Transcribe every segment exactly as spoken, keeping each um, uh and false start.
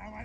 Tama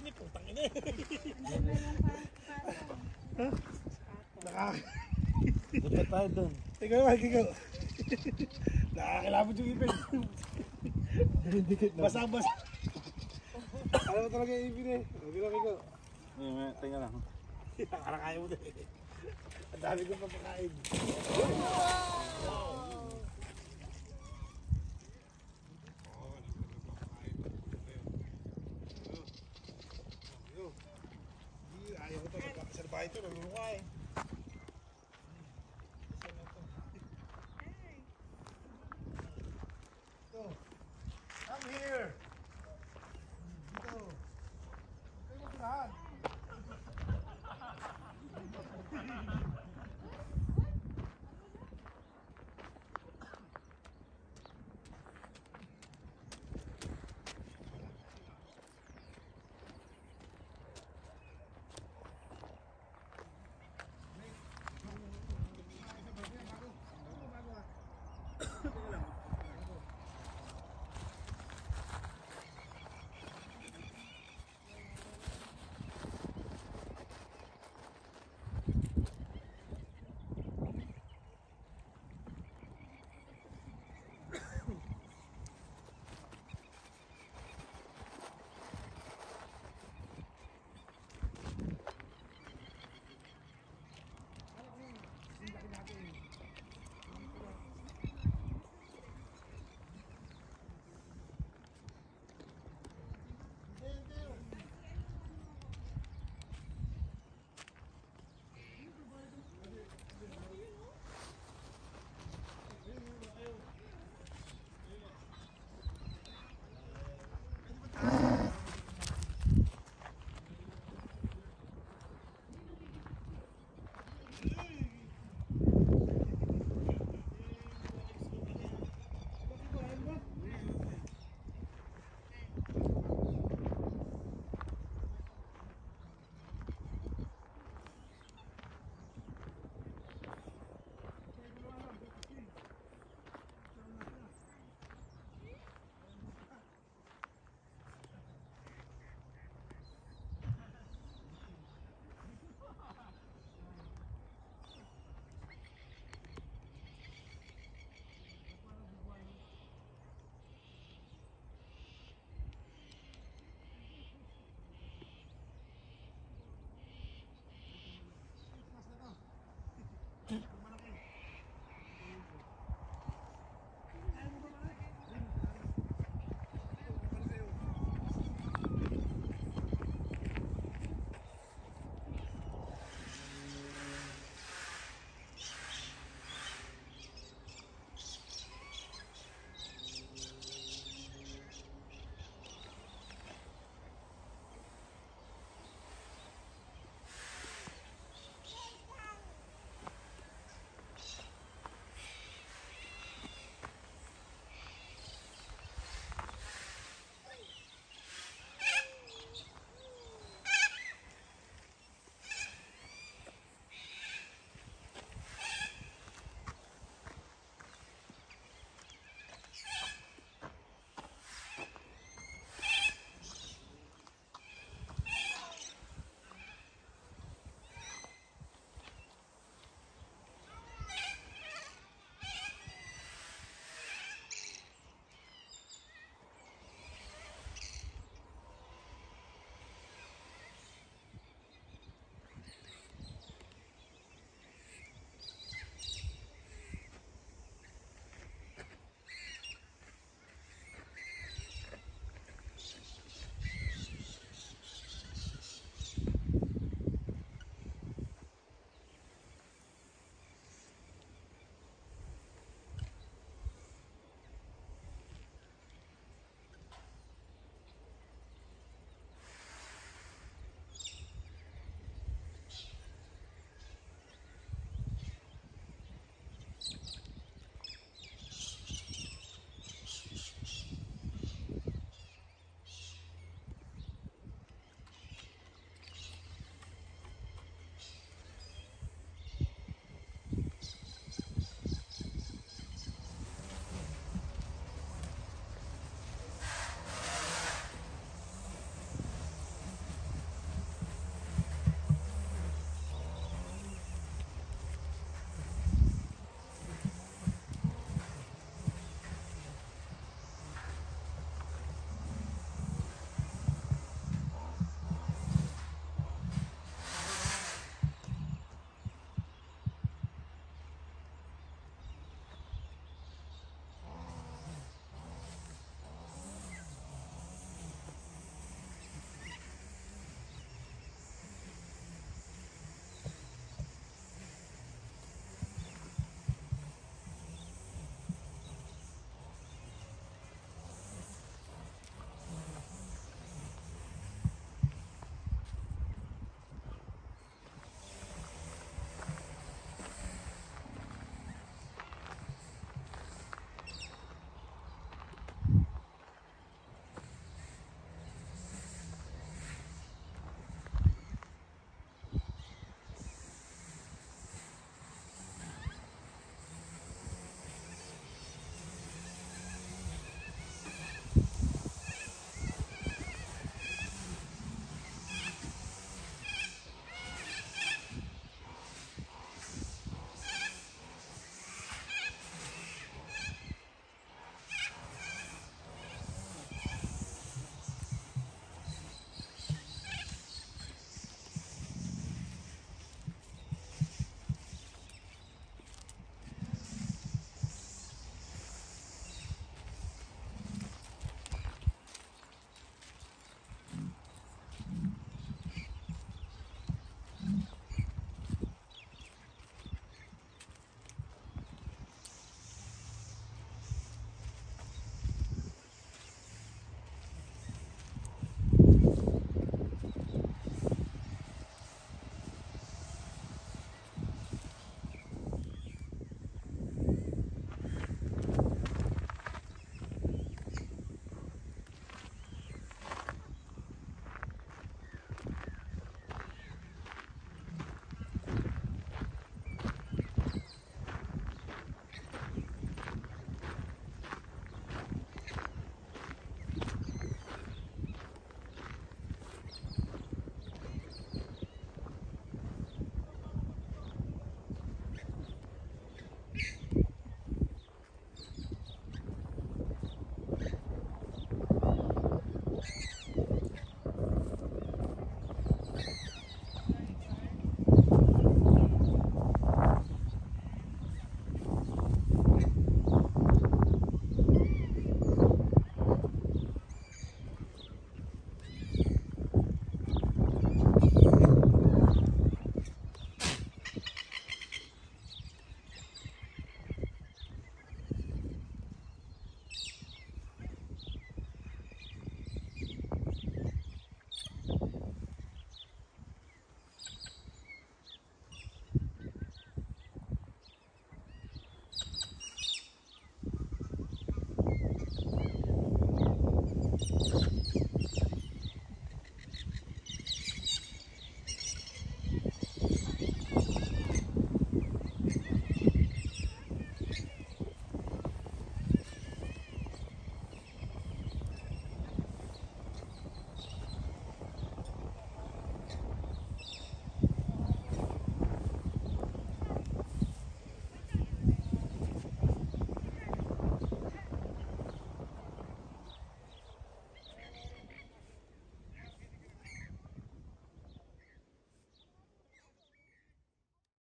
Ini putang ini. Nakak. Buta tayo doon. Tigaw lang, tigaw. Nakakilabot yung ipin. Basang-basang. Alam mo talaga yung ipin eh. Tigaw lang, tigaw. Tigaw lang. Ang dami kong papakain.